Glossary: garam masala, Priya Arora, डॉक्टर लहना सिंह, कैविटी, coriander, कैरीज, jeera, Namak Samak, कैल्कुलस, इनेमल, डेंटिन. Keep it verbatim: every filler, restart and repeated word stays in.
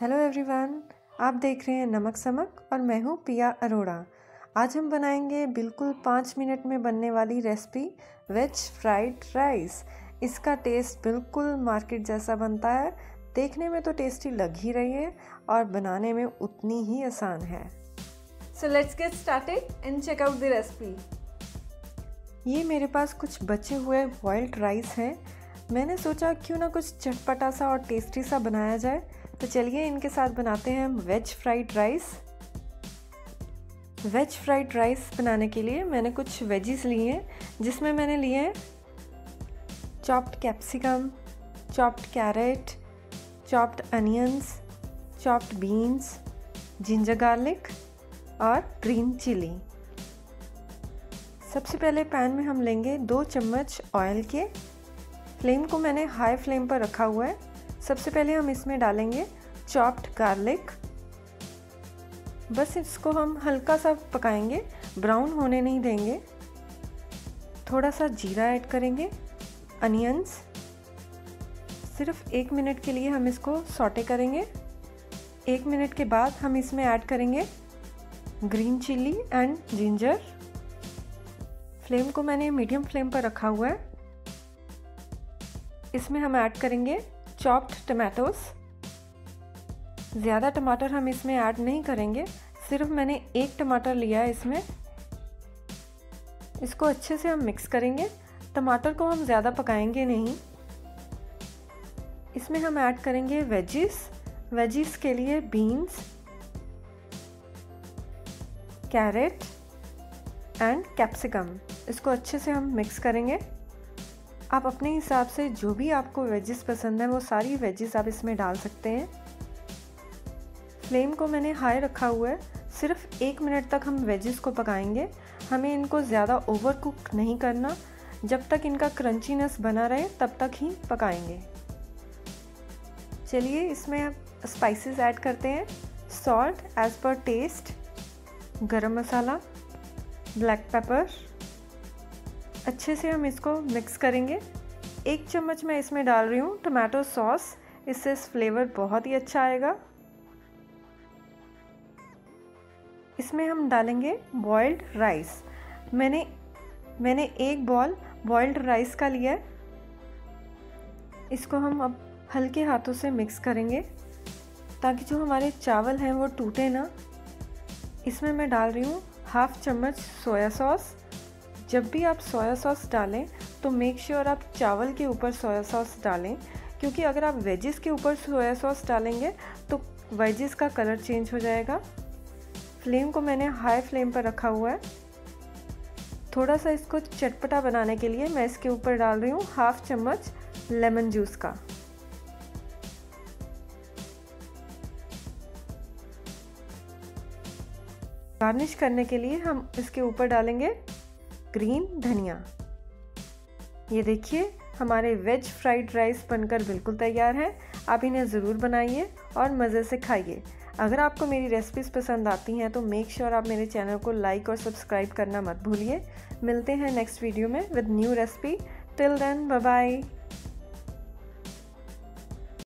Hello everyone, आप देख रहे हैं नमक समक और मैं हूँ प्रिया अरोड़ा। आज हम बनाएंगे बिल्कुल पाँच मिनट में बनने वाली रेसिपी वेज फ्राइड राइस। इसका टेस्ट बिल्कुल मार्केट जैसा बनता है, देखने में तो टेस्टी लग ही रही है और बनाने में उतनी ही आसान है। So let's get started and check out the recipe. ये मेरे पास कुछ बचे हुए बॉइल्ड राइस हैं। मैंने सोचा क्यों ना कुछ चटपटा सा और टेस्टी सा बनाया जाए, तो चलिए इनके साथ बनाते हैं हम veg fried rice. Veg fried rice बनाने के लिए मैंने कुछ वेजिस लिए हैं, जिसमें मैंने लिए हैं chopped capsicum, chopped carrot, chopped onions, chopped beans, ginger garlic और ग्रीन चिली। सबसे पहले पैन में हम लेंगे दो चम्मच ऑयल के। फ्लेम को मैंने हाई फ्लेम पर रखा हुआ है। सबसे पहले हम इसमें डालेंगे चॉप्ड गार्लिक। बस इसको हम हल्का सा पकाएंगे, ब्राउन होने नहीं देंगे। थोड़ा सा जीरा ऐड करेंगे, अनियंस। सिर्फ एक मिनट के लिए हम इसको सॉटे करेंगे। एक मिनट के बाद हम इसमें ऐड करेंगे green chilli and ginger. Flame को मैंने मीडियम फ्लेम पर रखा हुआ है। इसमें हम ऐड करेंगे चॉप्ड टमाटोस। ज़्यादा टमाटर हम इसमें ऐड नहीं करेंगे, सिर्फ मैंने एक टमाटर लिया है इसमें। इसको अच्छे से हम मिक्स करेंगे। टमाटर को हम ज़्यादा पकाएंगे नहीं। इसमें हम ऐड करेंगे वेजिस। वेजिस के लिए बीन्स, कैरेट एंड कैप्सिकम। इसको अच्छे से हम मिक्स करेंगे। आप अपने हिसाब से जो भी आपको वेजिस पसंद है वो सारी वेजिस आप इसमें डाल सकते हैं। फ्लेम को मैंने हाई रखा हुआ है। सिर्फ एक मिनट तक हम वेजिस को पकाएंगे। हमें इनको ज़्यादा ओवर कुक नहीं करना। जब तक इनका क्रंचीनेस बना रहे तब तक ही पकाएंगे। चलिए इसमें आप स्पाइसेस ऐड करते हैं। सॉल्ट एज़ पर टेस्ट, गरम मसाला, ब्लैक पेपर। अच्छे से हम इसको मिक्स करेंगे। एक चम्मच मैं इसमें डाल रही हूँ टमाटो सॉस, इससे फ्लेवर बहुत ही अच्छा आएगा। इसमें हम डालेंगे बॉइल्ड राइस। मैंने मैंने एक बॉल बॉइल्ड राइस का लिया है। इसको हम अब हल्के हाथों से मिक्स करेंगे ताकि जो हमारे चावल हैं वो टूटे ना। इसमें मैं डाल रही हूँ हाफ चम्मच सोया सॉस। जब भी आप सोया सॉस डालें तो मेक श्योर आप चावल के ऊपर सोया सॉस डालें, क्योंकि अगर आप वेजिस के ऊपर सोया सॉस डालेंगे तो वेजिस का कलर चेंज हो जाएगा। फ्लेम को मैंने हाई फ्लेम पर रखा हुआ है। थोड़ा सा इसको चटपटा बनाने के लिए मैं इसके ऊपर डाल रही हूँ हाफ चम्मच लेमन जूस का। गार्निश करने के लिए हम इसके ऊपर डालेंगे ग्रीन धनिया। ये देखिए हमारे वेज फ्राइड राइस बनकर बिल्कुल तैयार है। आप इन्हें ज़रूर बनाइए और मज़े से खाइए। अगर आपको मेरी रेसिपीज़ पसंद आती हैं तो मेक श्योर आप मेरे चैनल को लाइक और सब्सक्राइब करना मत भूलिए। मिलते हैं नेक्स्ट वीडियो में with new recipe. Till then bye bye.